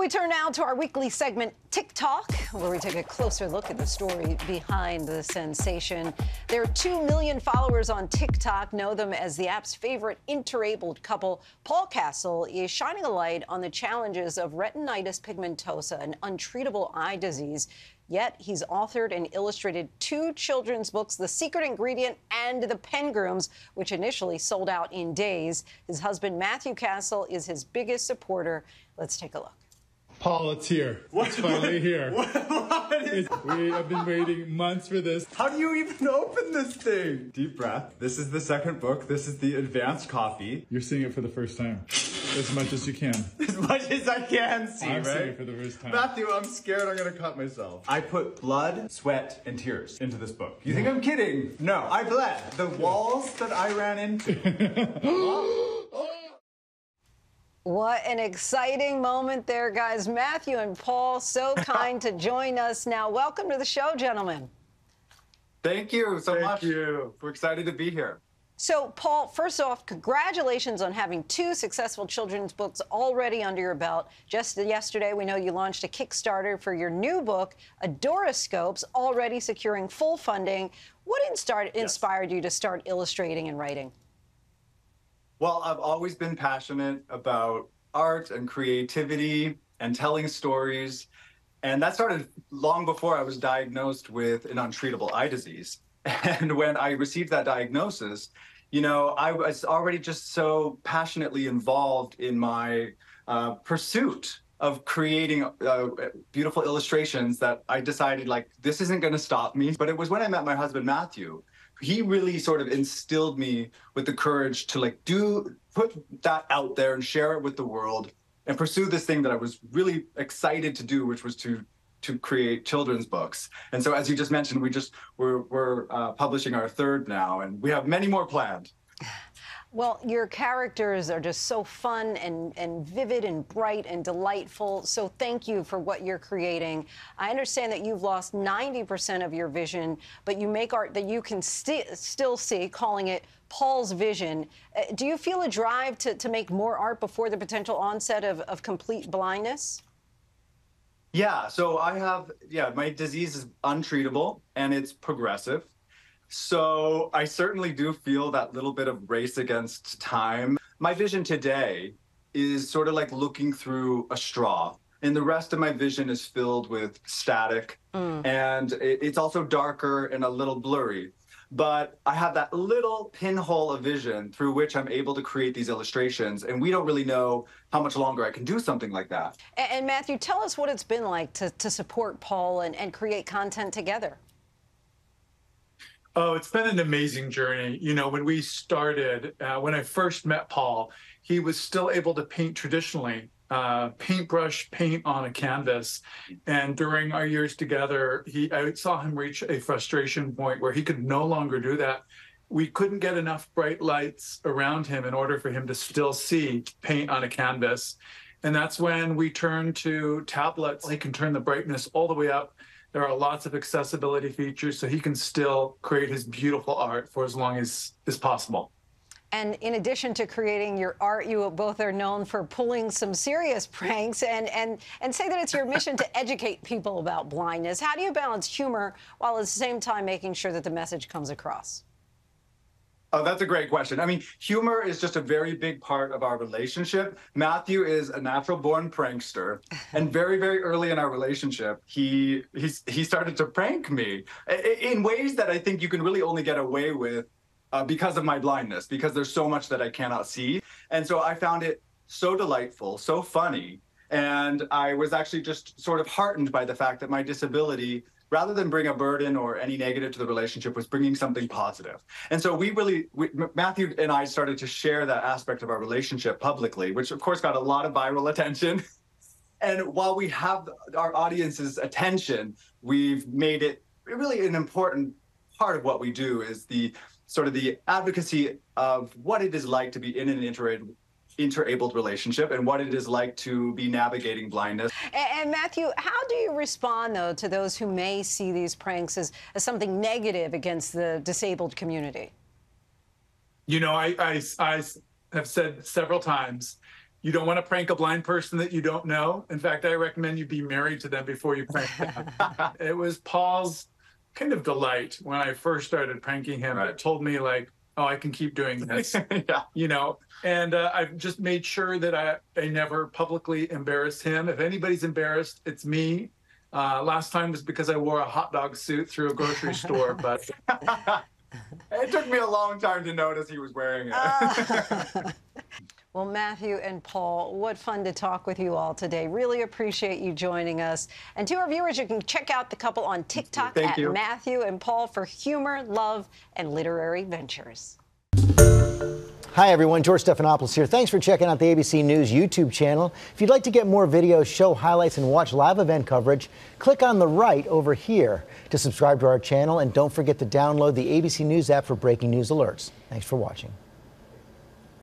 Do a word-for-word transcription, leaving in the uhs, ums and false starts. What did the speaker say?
We turn now to our weekly segment, TikTok, where we take a closer look at the story behind the sensation. Their two million followers on TikTok know them as the app's favorite interabled couple. Paul Castle is shining a light on the challenges of retinitis pigmentosa, an untreatable eye disease. Yet he's authored and illustrated two children's books, The Secret Ingredient and The Pengrooms, which initially sold out in days. His husband, Matthew Castle, is his biggest supporter. Let's take a look. Paul, it's here. What, it's finally what, here. What, what is it's, we have been waiting months for this. How do you even open this thing? Deep breath. This is the second book. This is the advanced copy. You're seeing it for the first time. As much as you can. As much as I can see, I'm right? Seeing it for the first time. Matthew, I'm scared I'm gonna cut myself. I put blood, sweat, and tears into this book. You think I'm kidding? No, I bled. The walls that I ran into. What an exciting moment there, guys. Matthew and Paul, so kind to join us now. Welcome to the show, gentlemen. Thank you so Thank much. Thank you. We're excited to be here. So, Paul, first off, congratulations on having two successful children's books already under your belt. Just yesterday, we know you launched a Kickstarter for your new book, Adoroscopes, already securing full funding. What inspired yes. you to start illustrating and writing? Well, I've always been passionate about art and creativity and telling stories. And that started long before I was diagnosed with an untreatable eye disease. And when I received that diagnosis, you know, I was already just so passionately involved in my uh, pursuit of creating uh, beautiful illustrations that I decided, like, this isn't going to stop me. But it was when I met my husband, Matthew, he really sort of instilled me with the courage to, like, do put that out there and share it with the world and pursue this thing that I was really excited to do, which was to to create children's books. And so, as you just mentioned, we just, we're, we're uh, publishing our third now, and we have many more planned. Well, your characters are just so fun and, and vivid and bright and delightful, so thank you for what you're creating. I understand that you've lost ninety percent of your vision, but you make art that you can st still see, calling it Paul's Vision. Uh, do you feel a drive to, to make more art before the potential onset of, of complete blindness? Yeah, so I have, yeah, my disease is untreatable and it's progressive. So I certainly do feel that little bit of race against time. My vision today is sort of like looking through a straw, and the rest of my vision is filled with static, mm. and it's also darker and a little blurry. But I have that little pinhole of vision through which I'm able to create these illustrations, and we don't really know how much longer I can do something like that. And, and Matthew, tell us what it's been like to, to support Paul and, and create content together. Oh, it's been an amazing journey. You know, when we started, uh, when I first met Paul, he was still able to paint traditionally. Uh, paintbrush paint on a canvas, and during our years together, he I saw him reach a frustration point where he could no longer do that. We couldn't get enough bright lights around him in order for him to still see paint on a canvas, and that's when we turned to tablets. He can turn the brightness all the way up. There are lots of accessibility features, so he can still create his beautiful art for as long as is possible. And in addition to creating your art, you both are known for pulling some serious pranks and, and, and say that it's your mission to educate people about blindness. How do you balance humor while at the same time making sure that the message comes across? Oh, that's a great question. I mean, humor is just a very big part of our relationship. Matthew is a natural-born prankster, and very, very early in our relationship, he, he's, he started to prank me in ways that I think you can really only get away with Uh, because of my blindness, because there's so much that I cannot see. And so I found it so delightful, so funny. And I was actually just sort of heartened by the fact that my disability, rather than bring a burden or any negative to the relationship, was bringing something positive. And so we really, we, Matthew and I started to share that aspect of our relationship publicly, which of course got a lot of viral attention. And while we have our audience's attention, we've made it really an important part of what we do is the sort of the advocacy of what it is like to be in an inter interabled relationship and what it is like to be navigating blindness. And, and Matthew, how do you respond, though, to those who may see these pranks as, as something negative against the disabled community? You know, I, I, I have said several times You don't want to prank a blind person that you don't know. In fact, I recommend you be married to them before you prank them. It was Paul's kind of delight when I first started pranking him. Right. It told me like, oh, I can keep doing this, yeah. you know? And uh, I've just made sure that I, I never publicly embarrassed him. If anybody's embarrassed, it's me. Uh, last time was because I wore a hot dog suit through a grocery store, but it took me a long time to notice he was wearing it. Uh... Well, Matthew and Paul, what fun to talk with you all today. Really appreciate you joining us. And to our viewers, you can check out the couple on TikTok Thank at you. Matthew and Paul for humor, love, and literary ventures. Hi, everyone. George Stephanopoulos here. Thanks for checking out the A B C News YouTube channel. If you'd like to get more videos, show highlights, and watch live event coverage, click on the right over here to subscribe to our channel. And don't forget to download the A B C News app for breaking news alerts. Thanks for watching.